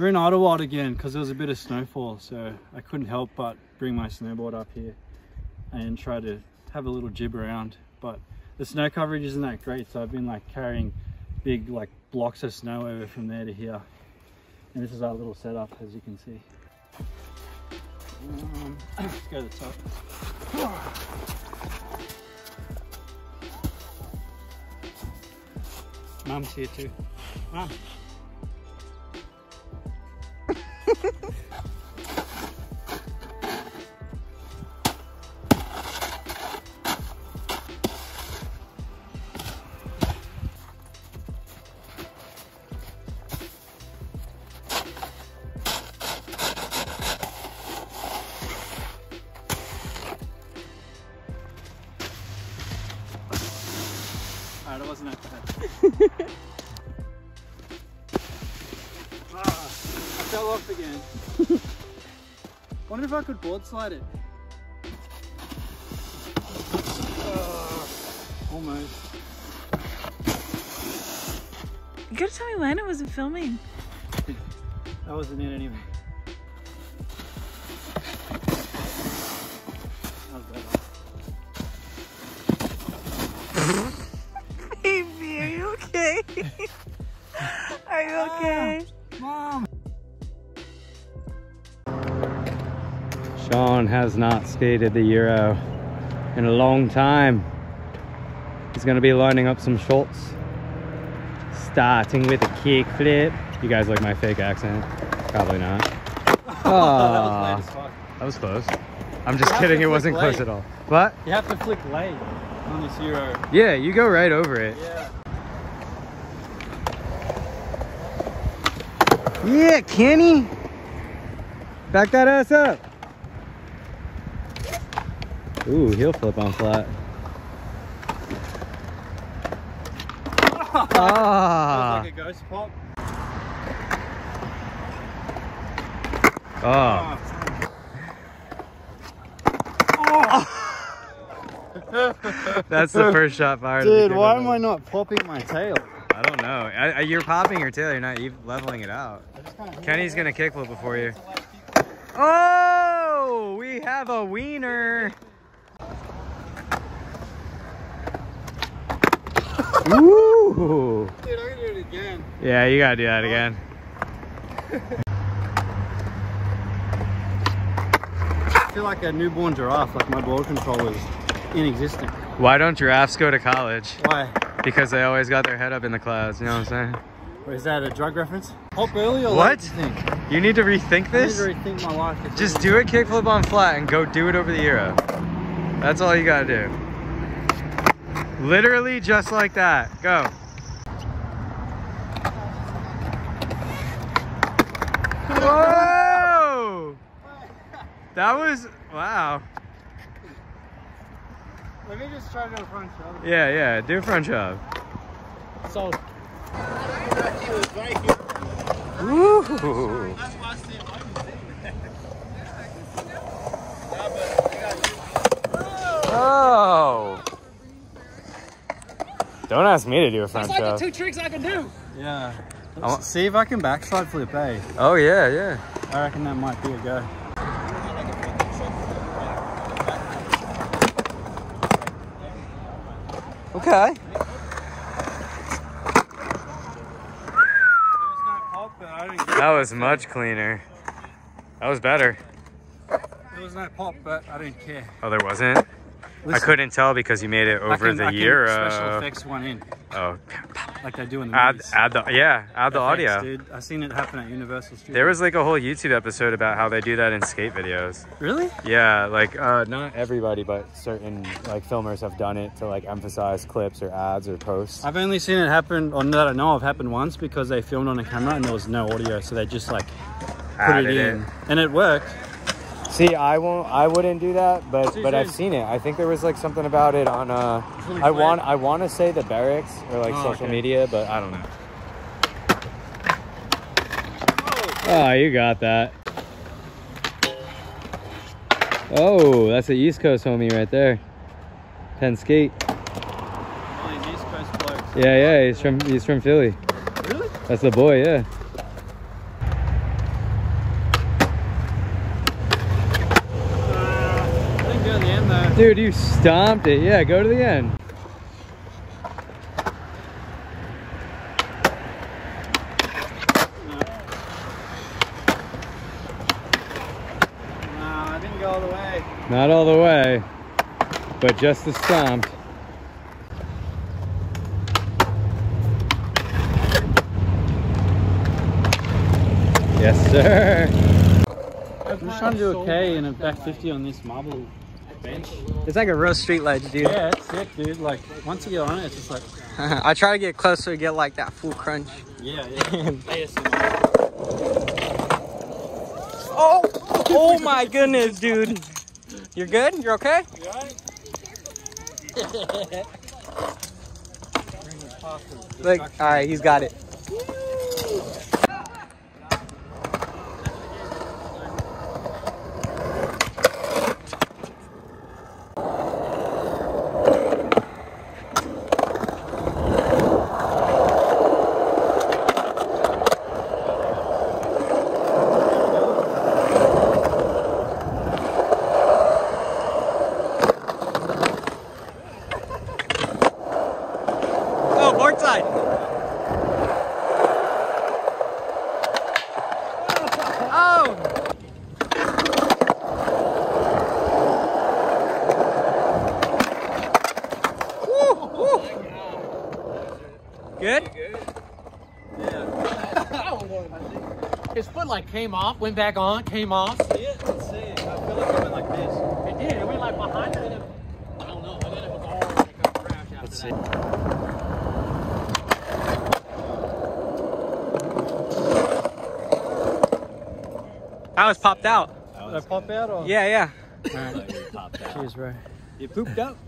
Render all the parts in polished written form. We're in Idlewild again because there was a bit of snowfall, so I couldn't help but bring my snowboard up here and try to have a little jib around. But the snow coverage isn't that great, so I've been like carrying big like blocks of snow over from there to here. And this is our little setup, as you can see. Let's go to the top. Mum's here too. Mum. Alright, I wasn't at that. Fell off again. Wonder if I could board slide it. Almost. You gotta tell me Lana wasn't filming. That wasn't it anyway. That was better. Baby, are you okay? Are you okay? Mom! Sean has not skated the Euro in a long time. He's going to be lining up some shots. Starting with a kickflip. You guys like my fake accent? Probably not. Oh, that was close. I'm just kidding, it wasn't close at all. What? You have to flick late. On this Euro. Yeah, you go right over it. Yeah, Kenny! Back that ass up! Ooh, heel flip on flat. Ah! That was like a ghost pop. Oh. That's the first shot fired. Dude, why am I not popping my tail? I don't know. You're popping your tail. You're not leveling it out. Kenny's going to kickflip before you. Oh, we have a wiener. Ooh. Dude, I'm going to do it again. Yeah, you got to do that again. I feel like a newborn giraffe, like my board control is inexistent. Why don't giraffes go to college? Why? Because they always got their head up in the clouds, you know what I'm saying? Or is that a drug reference? Hop early or what? Think? You need to rethink this? I need to rethink my life. Just do a kickflip on flat and go do it over the Euro. That's all you gotta do. Literally just like that. Go. Whoa! That was... wow. Let me just try to do a front shove. Yeah, yeah, do a front shove. Sold. Woo! Oh! Don't ask me to do a front shove. That's like the two tricks I can do. Yeah. Let's see if I can backslide flip, eh? Oh, yeah, yeah. I reckon that might be a go. Okay. There was no pop, but I didn't get that was much cleaner. That was better. There was no pop, but I didn't care. Oh, there wasn't? Listen, I couldn't tell because you made it over the Euro. I can special effects one in. Oh. Like they do in the movies. Add the audio. Dude, I've seen it happen at Universal Studios. There was like a whole YouTube episode about how they do that in skate videos. Really? Yeah, like not everybody, but certain like filmers have done it to like emphasize clips or ads or posts. I've only seen it happen, or that I know of, happened once because they filmed on a camera and there was no audio, so they just like put it in, and it worked. See, I wouldn't do that, but I've seen it. I think there was like something about it on really I want to say the barracks or like social media, but I don't know. Oh, you got that. Oh, that's an East Coast homie right there. Penn Skate. Oh, he's East Coast blokes. Yeah, yeah, he's from Philly. Really? That's the boy, yeah. that. Dude, you stomped it. Yeah, go to the end. No, I didn't go all the way. Not all the way, but just the stomp. Yes, sir. I'm just trying to do a K and a back 50 on this marble bench. It's like a real street ledge, dude. Yeah, it's sick, dude. Like, once you get on it, it's just like... I try to get closer to get, like, that full crunch. Yeah, yeah. Oh! Oh, my goodness, dude. You're good? You're okay? You all right? Look, all right, he's got it. Good? Good. Yeah. His foot like came off, went back on, came off. See it? Let's see it. I feel like it went like this. It did. It went like behind it. And it, I don't know. And then it was all like a crash after Let's that. I was popped out. Did I pop out? Or? Yeah, yeah. Right. You popped out. Jeez, bro. You pooped up?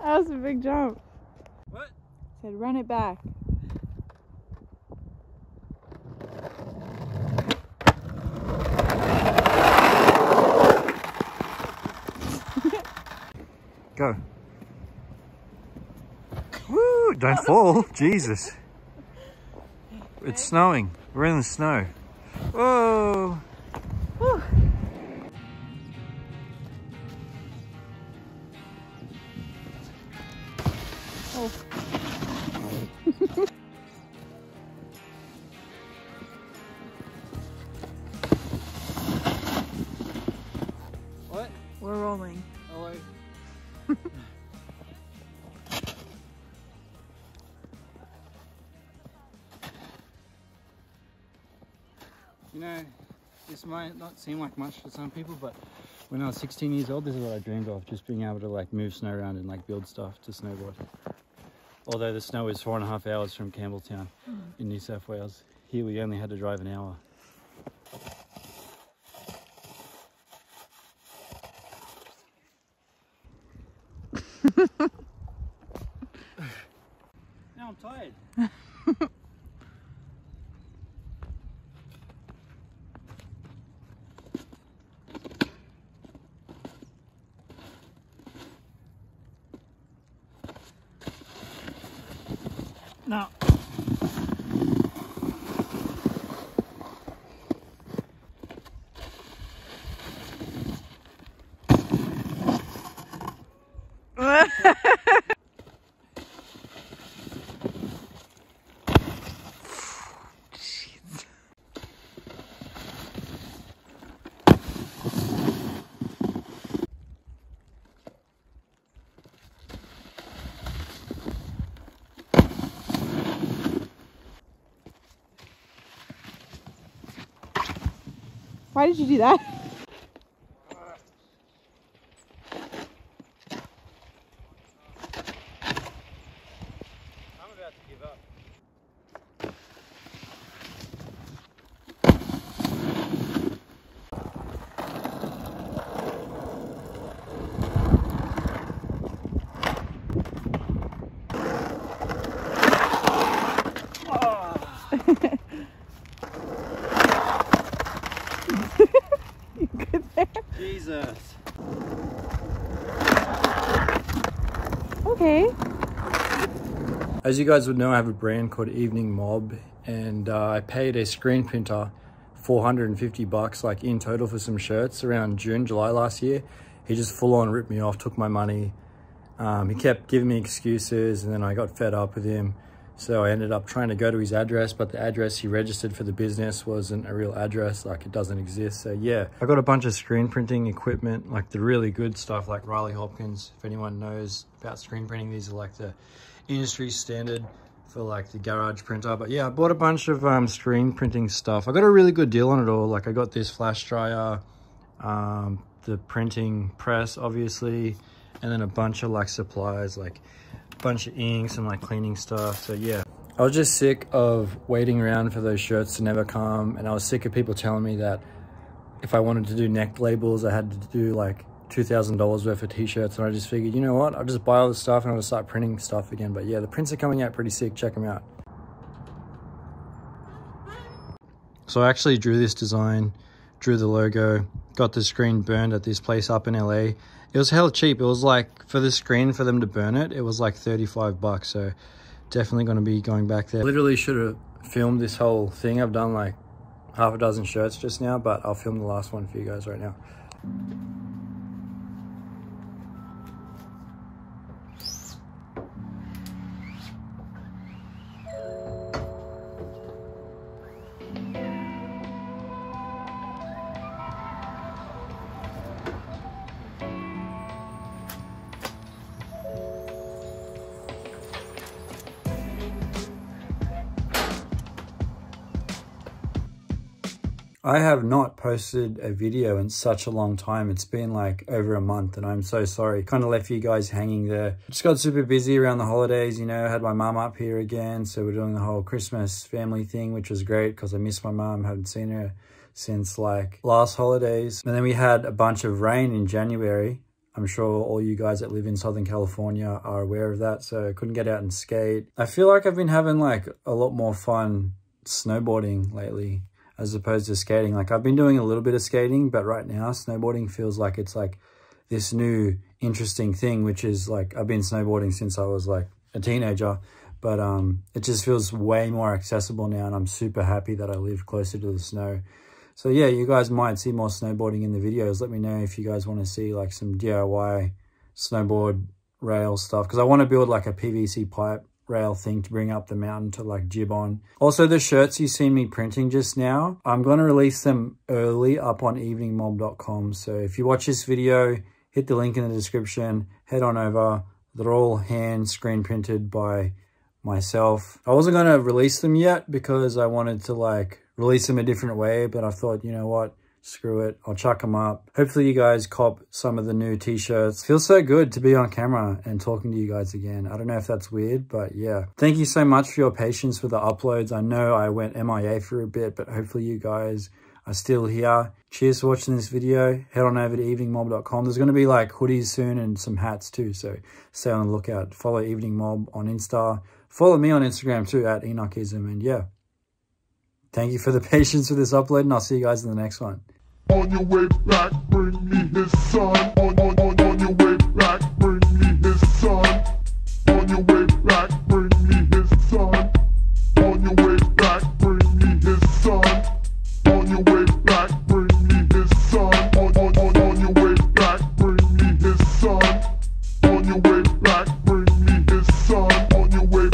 That was a big jump. What? Said run it back. Go. Woo! Don't fall. Jesus. Okay. It's snowing. We're in the snow. Whoa! Whew. Oh. What? We're rolling. Oh, wait. You know, this might not seem like much to some people, but when I was 16 years old, this is what I dreamed of, just being able to like move snow around and like build stuff to snowboard. Although the snow is 4.5 hours from Campbelltown in New South Wales. Here we only had to drive an hour. Now I'm tired. No. Why did you do that? I'm about to give up. Jesus. Okay. As you guys would know, I have a brand called Evening Mob, and I paid a screen printer $450 like in total for some shirts around June, July last year. He just full on ripped me off, took my money. He kept giving me excuses, and then I got fed up with him. So I ended up trying to go to his address, but the address he registered for the business wasn't a real address, like it doesn't exist. So yeah, I got a bunch of screen printing equipment, like the really good stuff, like Riley Hopkins. If anyone knows about screen printing, these are like the industry standard for like the garage printer. But yeah, I bought a bunch of screen printing stuff. I got a really good deal on it all. Like I got this flash dryer, the printing press, obviously, and then a bunch of like supplies, like bunch of inks and like cleaning stuff. So yeah, I was just sick of waiting around for those shirts to never come, and I was sick of people telling me that if I wanted to do neck labels, I had to do like $2,000 worth of t-shirts. And I just figured, you know what, I'll just buy all this stuff and I'll just start printing stuff again. But yeah, the prints are coming out pretty sick, check them out. So I actually drew this design, drew the logo, got the screen burned at this place up in LA. It was hell cheap. It was like, for the screen, for them to burn it, it was like $35. So definitely going to be going back there. Literally should have filmed this whole thing. I've done like half a dozen shirts just now, but I'll film the last one for you guys right now. I have not posted a video in such a long time. It's been like over a month, and I'm so sorry. Kind of left you guys hanging there. Just got super busy around the holidays, you know, had my mom up here again. So we're doing the whole Christmas family thing, which was great because I miss my mom, haven't seen her since like last holidays. And then we had a bunch of rain in January. I'm sure all you guys that live in Southern California are aware of that. So I couldn't get out and skate. I feel like I've been having like a lot more fun snowboarding lately, as opposed to skating. Like I've been doing a little bit of skating, but right now snowboarding feels like it's like this new interesting thing, which is like, I've been snowboarding since I was like a teenager, but it just feels way more accessible now, and I'm super happy that I live closer to the snow. So yeah, you guys might see more snowboarding in the videos. Let me know if you guys want to see like some DIY snowboard rail stuff, because I want to build like a PVC pipe rail thing to bring up the mountain to like jib on. Also, the shirts you seen me printing just now, I'm going to release them early up on eveningmob.com. So if you watch this video, hit the link in the description, head on over. They're all hand screen printed by myself. I wasn't going to release them yet because I wanted to like release them a different way, but I thought, you know what, screw it, I'll chuck them up. Hopefully you guys cop some of the new t-shirts. Feels so good to be on camera and talking to you guys again. I don't know if that's weird, but yeah. Thank you so much for your patience with the uploads. I know I went MIA for a bit, but hopefully you guys are still here. Cheers for watching this video. Head on over to eveningmob.com. There's going to be like hoodies soon and some hats too, so stay on the lookout. Follow Evening Mob on Insta. Follow me on Instagram too, at enukism. And yeah, thank you for the patience with this upload, and I'll see you guys in the next one. On your way back, bring me his son.